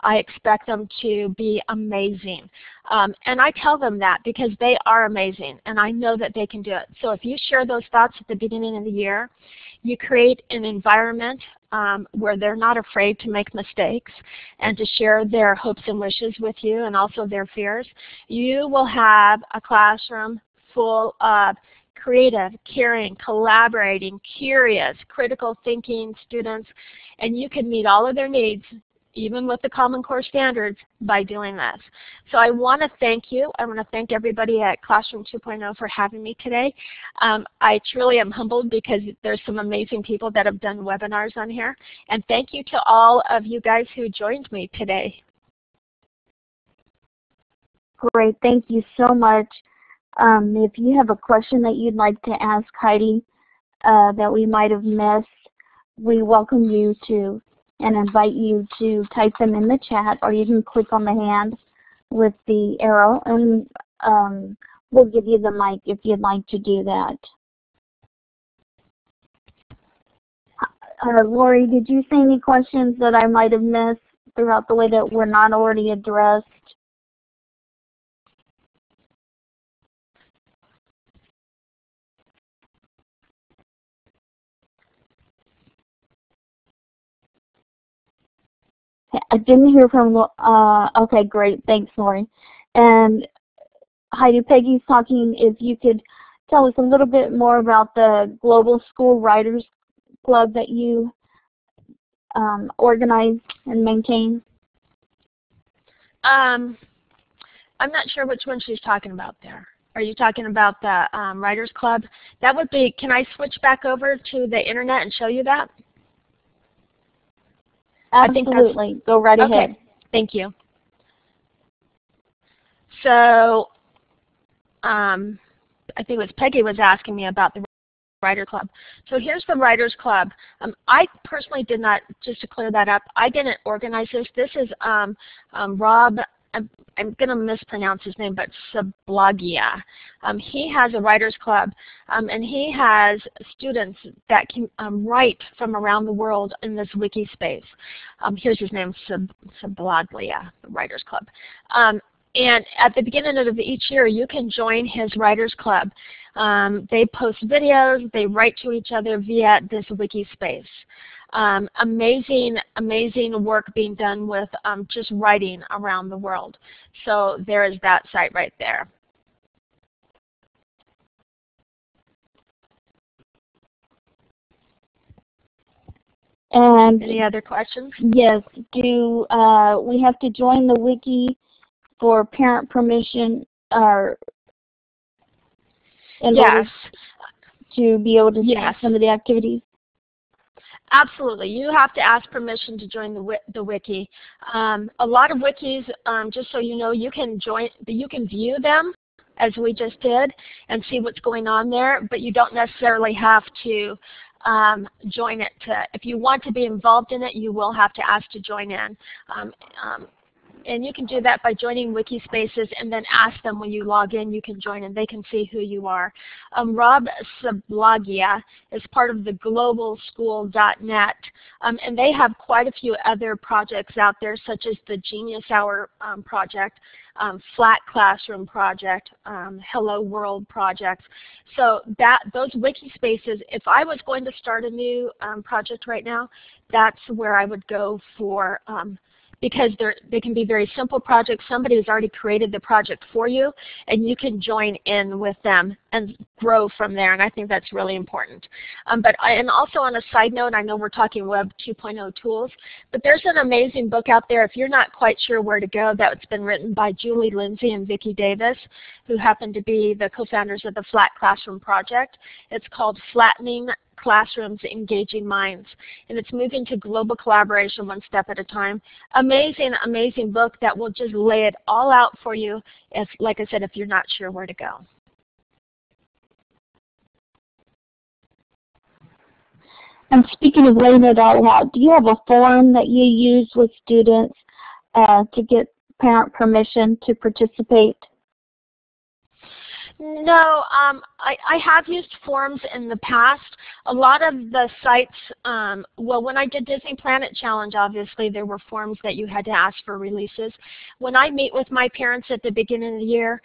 I expect them to be amazing. And I tell them that because they are amazing, and I know that they can do it. So if you share those thoughts at the beginning of the year, you create an environment where they're not afraid to make mistakes and to share their hopes and wishes with you and also their fears. You will have a classroom full of creative, caring, collaborating, curious, critical thinking students, and you can meet all of their needs, even with the Common Core standards, by doing this. So I want to thank you. I want to thank everybody at Classroom 2.0 for having me today. I truly am humbled because there's some amazing people that have done webinars on here. And thank you to all of you guys who joined me today. Great. Thank you so much. If you have a question that you'd like to ask Heidi that we might have missed, we welcome you to and invite you to type them in the chat, or you can click on the hand with the arrow, and we'll give you the mic if you'd like to do that. Lori, did you see any questions that I might have missed throughout the way that were not already addressed? I didn't hear from, okay, great, thanks, Lori. And Heidi, Peggy's talking, if you could tell us a little bit more about the Global School Writers Club that you organize and maintain. I'm not sure which one she's talking about there. Are you talking about the Writers Club? That would be, can I switch back over to the internet and show you that? Absolutely. I think go right ahead. Okay. Thank you. So I think it was Peggy was asking me about the Writer Club. So here's the Writers Club. I personally did not, just to clear that up, I didn't organize this. This is Rob, I'm going to mispronounce his name, but Sublogia. He has a Writers Club, and he has students that can write from around the world in this wiki space. Here's his name, Sublogia, the Writers Club. And at the beginning of each year, you can join his Writers Club. They post videos, they write to each other via this wiki space. Amazing, amazing work being done with just writing around the world. So there is that site right there. And any other questions? Yes. Do we have to join the wiki for parent permission, or yes, to be able to see some of the activities? Absolutely. You have to ask permission to join the wiki. A lot of wikis, just so you know, you can join, you can view them as we just did and see what's going on there, but you don't necessarily have to join it. If you want to be involved in it, you will have to ask to join in. And you can do that by joining Wikispaces and then ask them when you log in, you can join and they can see who you are. Rob Sublogia is part of the globalschool.net, and they have quite a few other projects out there, such as the Genius Hour project, Flat Classroom project, Hello World projects. So that those wiki spaces, if I was going to start a new project right now, that's where I would go for because they can be very simple projects. Somebody has already created the project for you, and you can join in with them and grow from there, and I think that's really important. And also on a side note, I know we're talking Web 2.0 tools, but there's an amazing book out there, if you're not quite sure where to go, that's been written by Julie Lindsay and Vicki Davis, who happen to be the co-founders of the Flat Classroom Project. It's called Flattening Classrooms, Engaging Minds, and it's moving to global collaboration one step at a time. Amazing, amazing book that will just lay it all out for you, if, like I said, if you're not sure where to go. And speaking of laying it all out, do you have a form that you use with students to get parent permission to participate? No, I have used forms in the past. A lot of the sites, well, when I did Disney Planet Challenge, obviously there were forms that you had to ask for releases. When I meet with my parents at the beginning of the year,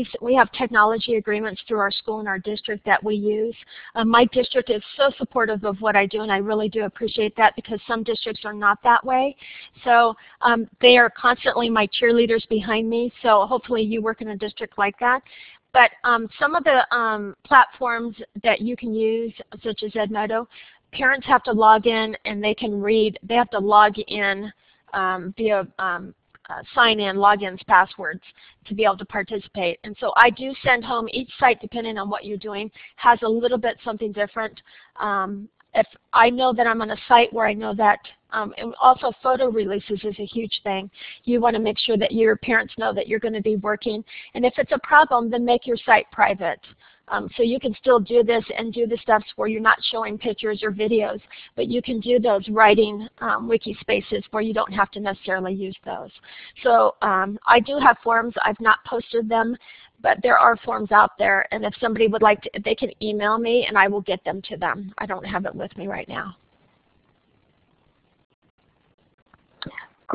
we have technology agreements through our school and our district that we use. My district is so supportive of what I do, and I really do appreciate that, because some districts are not that way. So they are constantly my cheerleaders behind me, so hopefully you work in a district like that. But some of the platforms that you can use, such as Edmodo, parents have to log in and they can read. They have to log in via sign-in, logins, passwords to be able to participate. And so I do send home, each site, depending on what you're doing, has a little bit something different. If I know that I'm on a site where I know that, and also photo releases is a huge thing. You want to make sure that your parents know that you're going to be working. And if it's a problem, then make your site private. So you can still do this and do the steps where you're not showing pictures or videos, but you can do those writing Wikispaces where you don't have to necessarily use those. So I do have forms. I've not posted them, but there are forms out there, and if somebody would like to, they can email me and I will get them to them. I don't have it with me right now.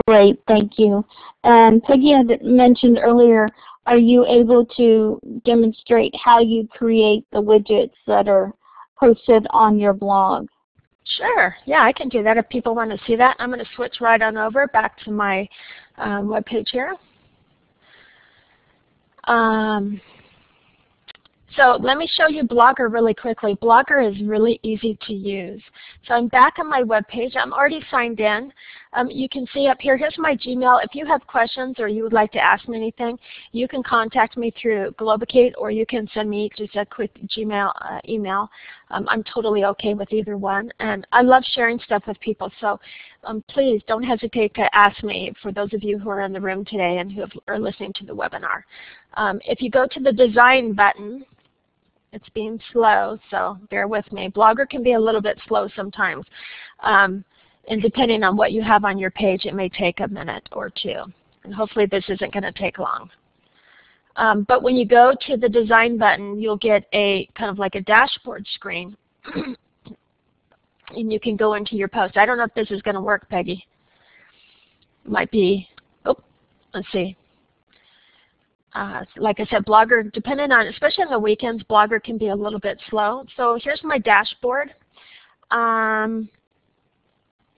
Great, thank you. And Peggy had mentioned earlier, are you able to demonstrate how you create the widgets that are posted on your blog? Sure, yeah, I can do that if people want to see that. I'm going to switch right on over back to my web page here. So let me show you Blogger really quickly. Blogger is really easy to use. So I'm back on my web page. I'm already signed in. You can see up here, here's my Gmail. If you have questions or you would like to ask me anything, you can contact me through Globicate, or you can send me just a quick Gmail email. I'm totally okay with either one. And I love sharing stuff with people, so please don't hesitate to ask me, for those of you who are in the room today and who are listening to the webinar. If you go to the design button, it's being slow, so bear with me. Blogger can be a little bit slow sometimes. And depending on what you have on your page, it may take a minute or two. And hopefully this isn't going to take long. But when you go to the design button, you'll get a kind of like a dashboard screen. And you can go into your post. I don't know if this is going to work, Peggy. It might be, oh, let's see. Like I said, Blogger, depending on, especially on the weekends, Blogger can be a little bit slow. So here's my dashboard.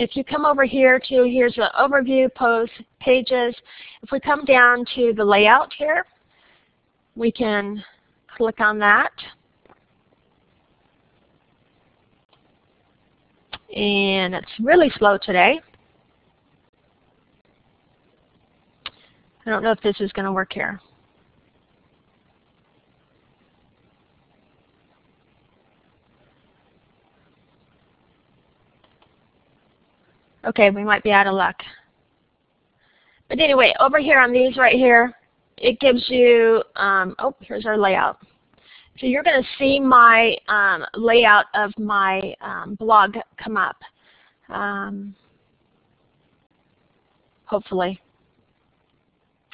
If you come over here to, here's the overview, posts, pages. If we come down to the layout here, we can click on that. And it's really slow today. I don't know if this is going to work here. Okay, we might be out of luck. But anyway, over here on these right here, it gives you, oh, here's our layout. So you're going to see my layout of my blog come up, hopefully.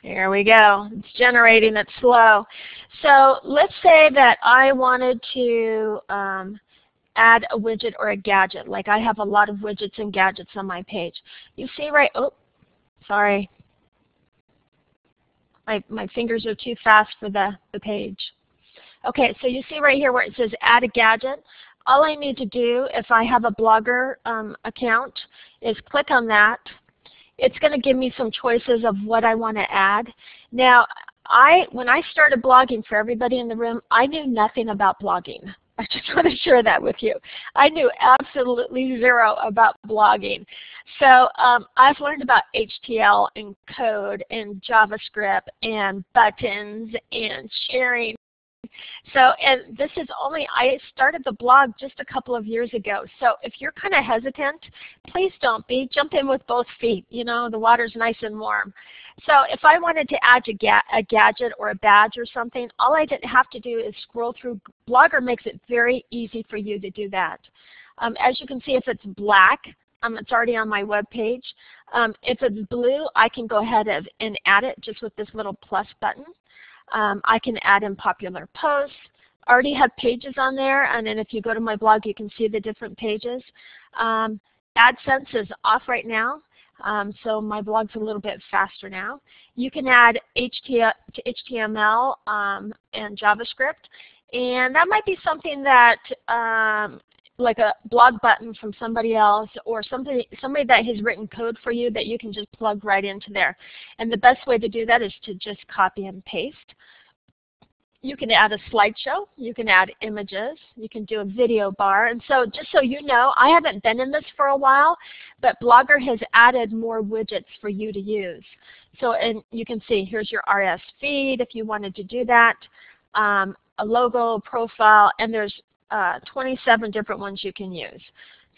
Here we go. It's generating, it's slow. So let's say that I wanted to add a widget or a gadget. Like I have a lot of widgets and gadgets on my page. You see right, oh, sorry. My fingers are too fast for the page. Okay, so you see right here where it says add a gadget. All I need to do if I have a Blogger account is click on that. It's going to give me some choices of what I want to add. Now, when I started blogging, for everybody in the room, I knew nothing about blogging. I just want to share that with you. I knew absolutely zero about blogging. So I've learned about HTML and code and JavaScript and buttons and sharing. So, and this is only, I started the blog just a couple of years ago. So if you're kind of hesitant, please don't be. Jump in with both feet. You know, the water's nice and warm. So if I wanted to add a gadget or a badge or something, all I didn't have to do is scroll through. Blogger makes it very easy for you to do that. As you can see, if it's black, it's already on my web page. If it's blue, I can go ahead and add it just with this little plus button. I can add in popular posts. I already have pages on there, and then if you go to my blog, you can see the different pages. AdSense is off right now, so my blog's a little bit faster now. You can add HTML and JavaScript, and that might be something that like a blog button from somebody else or somebody that has written code for you that you can just plug right into there. And the best way to do that is to just copy and paste. You can add a slideshow. You can add images. You can do a video bar. And so just so you know, I haven't been in this for a while, but Blogger has added more widgets for you to use. So and you can see here's your RSS feed if you wanted to do that, a logo, profile, and there's 27 different ones you can use.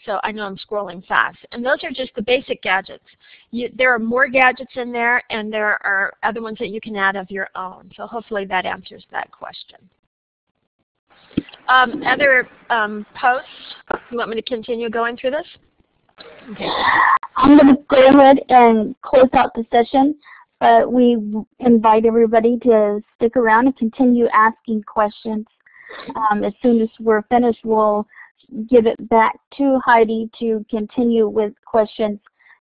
So I know I'm scrolling fast. And those are just the basic gadgets. There are more gadgets in there, and there are other ones that you can add of your own. So hopefully that answers that question. Other posts? You want me to continue going through this? Okay. I'm going to go ahead and close out the session, but we invite everybody to stick around and continue asking questions. As soon as we're finished, we'll give it back to Heidi to continue with questions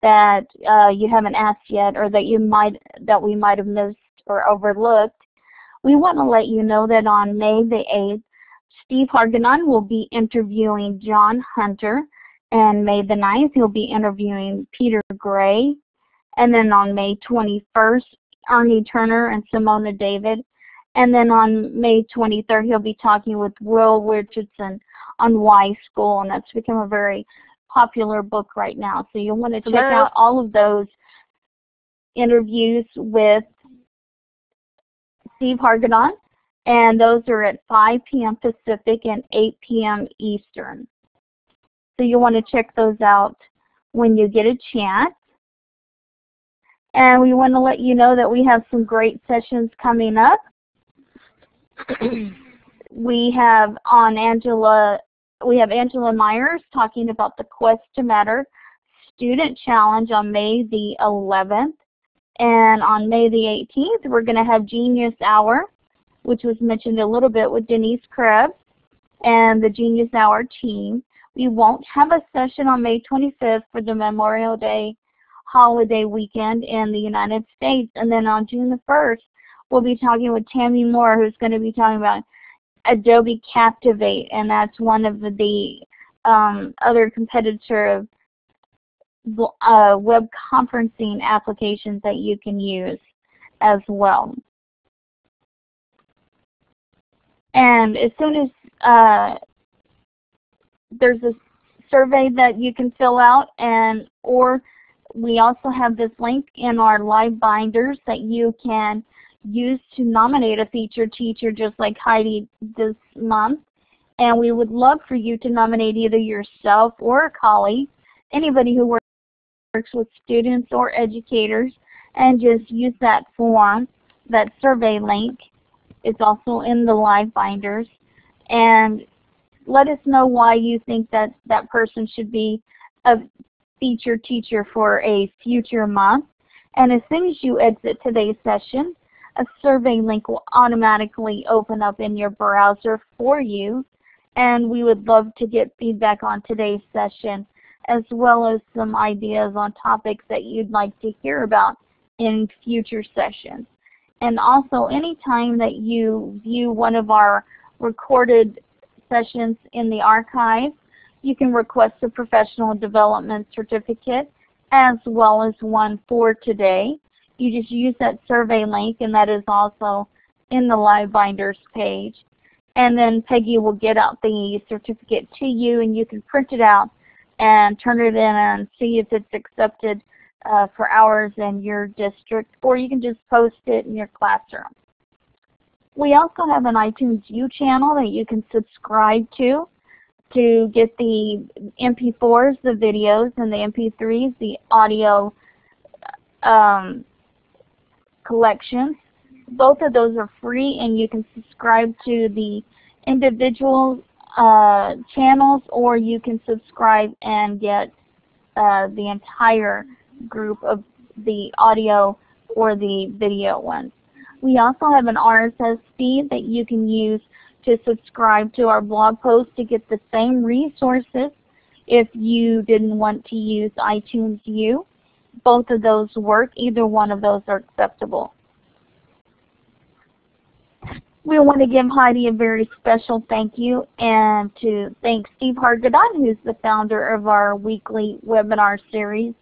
that you haven't asked yet, or that you we might have missed or overlooked. We want to let you know that on May the 8th, Steve Harganon will be interviewing John Hunter, and May the 9th he'll be interviewing Peter Gray, and then on May 21st, Ernie Turner and Simona David, and then on May 23rd he'll be talking with Will Richardson on Why School, and that's become a very popular book right now. So you'll want to check out all of those interviews with Steve Harganon, and those are at 5 p.m. Pacific and 8 p.m. Eastern. So you'll want to check those out when you get a chance. And we want to let you know that we have some great sessions coming up. We have Angela Myers talking about the Quest to Matter Student Challenge on May the 11th. And on May the 18th, we're going to have Genius Hour, which was mentioned a little bit with Denise Krebs and the Genius Hour team. We won't have a session on May 25th for the Memorial Day holiday weekend in the United States. And then on June the 1st, we'll be talking with Tammy Moore, who's going to be talking about Adobe Captivate, and that's one of the other competitor web conferencing applications that you can use as well. And as soon as there's a survey that you can fill out, and or we also have this link in our LiveBinders that you can use to nominate a featured teacher, just like Heidi this month. And we would love for you to nominate either yourself or a colleague, anybody who works with students or educators, and just use that form, that survey link. It's also in the LiveBinders. And let us know why you think that that person should be a featured teacher for a future month. And as soon as you exit today's session, a survey link will automatically open up in your browser for you, and we would love to get feedback on today's session, as well as some ideas on topics that you'd like to hear about in future sessions. And also, anytime that you view one of our recorded sessions in the archive, you can request a professional development certificate, as well as one for today. You just use that survey link, and that is also in the LiveBinders page. And then Peggy will get out the certificate to you, and you can print it out and turn it in and see if it's accepted for hours in your district, or you can just post it in your classroom. We also have an iTunes U channel that you can subscribe to get the MP4s, the videos, and the MP3s, the audio collections. Both of those are free, and you can subscribe to the individual channels, or you can subscribe and get the entire group of the audio or the video ones. We also have an RSS feed that you can use to subscribe to our blog posts to get the same resources if you didn't want to use iTunes U. Both of those work. Either one of those are acceptable. We want to give Heidi a very special thank you, and to thank Steve Harganon, who's the founder of our weekly webinar series,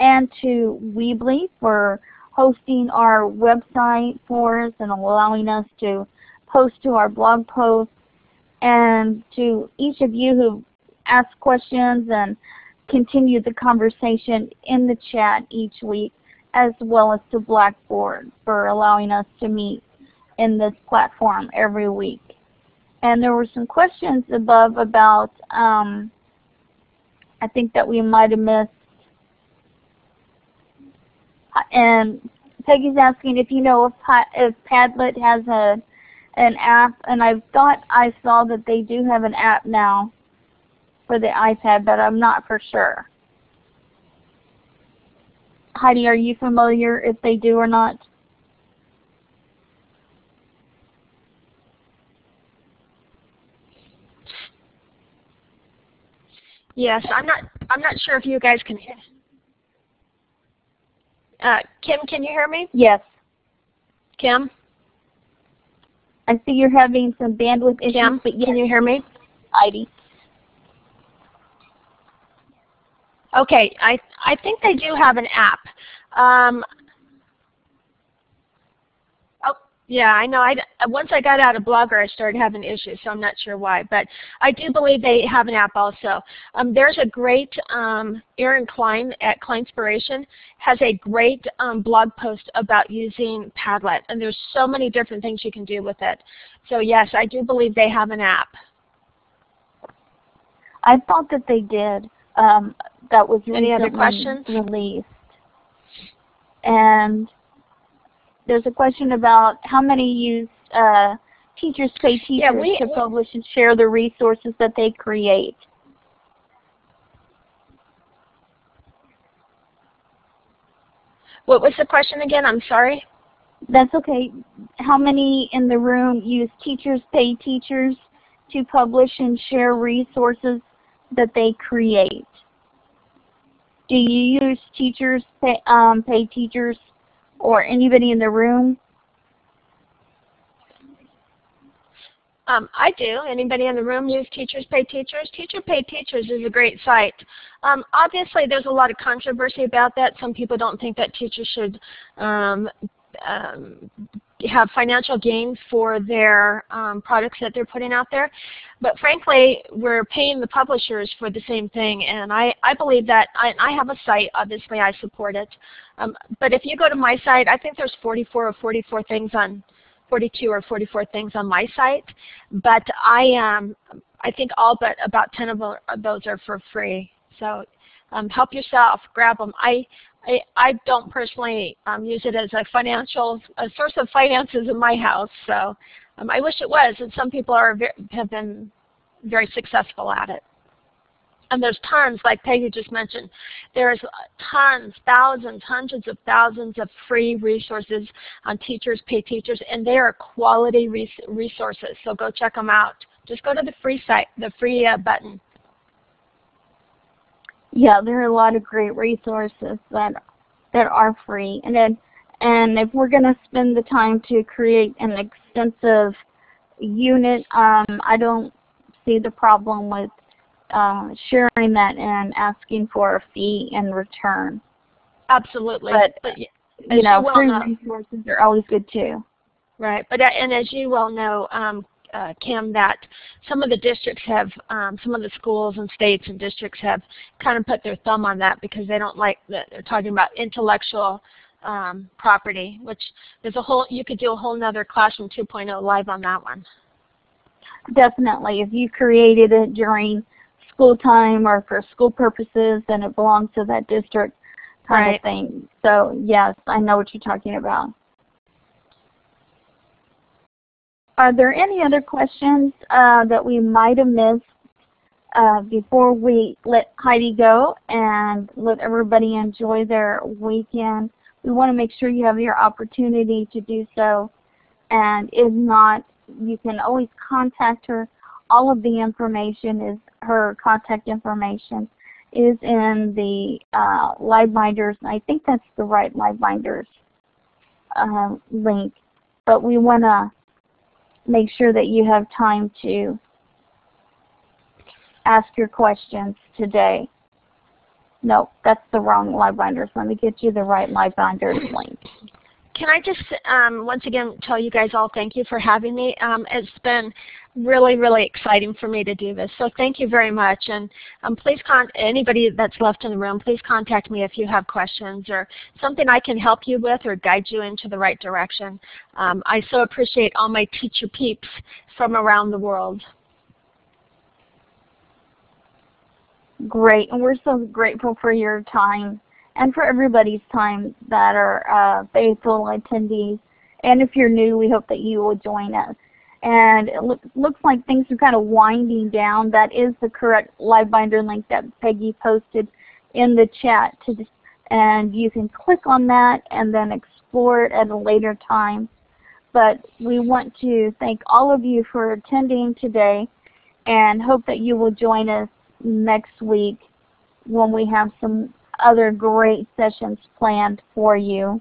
and to Weebly for hosting our website for us and allowing us to post to our blog posts, and to each of you who asked questions and continue the conversation in the chat each week, as well as to Blackboard for allowing us to meet in this platform every week. And there were some questions above about, I think that we might have missed, and Peggy's asking if you know if Padlet has a an app, and I thought I saw that they do have an app now for the iPad, but I'm not for sure. Heidi, are you familiar if they do or not? Yes, I'm not sure if you guys can hear. Kim, can you hear me? Yes. Kim? I see you're having some bandwidth issues. Kim, but yes. Can you hear me? Heidi. Okay, I think they do have an app. Yeah, I know. Once I got out of Blogger, I started having issues, so I'm not sure why. But I do believe they have an app also. There's a great, Erin Klein at Kleinspiration has a great blog post about using Padlet, and there's so many different things you can do with it. So yes, I do believe they have an app. I thought that they did. That was recently released. Any other questions? And there's a question about how many use teachers pay teachers to publish and share the resources that they create. What was the question again? I'm sorry. That's okay. How many in the room use teachers pay teachers to publish and share resources that they create? Do you use teachers pay teachers? Or anybody in the room? I do. Anybody in the room use Teachers Pay Teachers? Teacher Pay Teachers is a great site. Obviously, there's a lot of controversy about that. Some people don't think that teachers should have financial gain for their products that they're putting out there. But frankly, we're paying the publishers for the same thing, and I believe that I have a site, obviously I support it. But if you go to my site, I think there's 42 or 44 things on my site, but I think all but about 10 of those are for free. So help yourself, grab them. I don't personally use it as a source of finances in my house, so I wish it was, and some people have been very successful at it. And there's tons, like Peggy just mentioned, there's tons, thousands, hundreds of thousands of free resources on Teachers Pay Teachers, and they are quality resources, so go check them out. Just go to the free site, the free button. Yeah, there are a lot of great resources that are free, and if we're going to spend the time to create an extensive unit, I don't see the problem with sharing that and asking for a fee in return. Absolutely, but you know, free resources are always good too. Right, but and as you well know. Kim, that some of the districts have, some of the schools and states and districts have kind of put their thumb on that because they don't like that they're talking about intellectual property, which there's a whole, you could do a whole nother Classroom 2.0 live on that one. Definitely. If you created it during school time or for school purposes, then it belongs to that district kind of thing. So yes, I know what you're talking about. Are there any other questions that we might have missed before we let Heidi go and let everybody enjoy their weekend? We want to make sure you have your opportunity to do so, and if not, you can always contact her. All of the information is, her contact information is in the LiveBinders, and I think that's the right LiveBinders link, but we want to make sure that you have time to ask your questions today. No, that's the wrong LiveBinders. Let me get you the right LiveBinders link. Can I just once again tell you guys all thank you for having me. It's been really, really exciting for me to do this. So thank you very much. And please, anybody that's left in the room, please contact me if you have questions or something I can help you with or guide you into the right direction. I so appreciate all my teacher peeps from around the world. Great, and we're so grateful for your time and for everybody's time that are faithful attendees. And if you're new, we hope that you will join us. and it looks like things are kind of winding down. That is the correct LiveBinder link that Peggy posted in the chat, and you can click on that and then explore it at a later time. But we want to thank all of you for attending today and hope that you will join us next week when we have some other great sessions planned for you.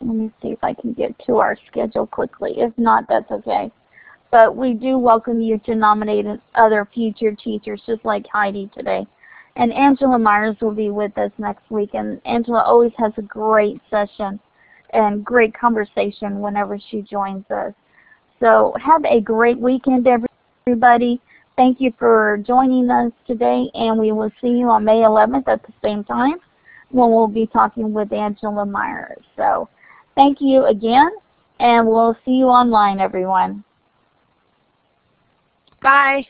Let me see if I can get to our schedule quickly. If not, that's okay. But we do welcome you to nominate other future teachers, just like Heidi today. And Angela Myers will be with us next week. And Angela always has a great session and great conversation whenever she joins us. So have a great weekend, everybody. Thank you for joining us today, and we will see you on May 11th at the same time when we'll be talking with Angela Myers. So thank you again, and we'll see you online, everyone. Bye.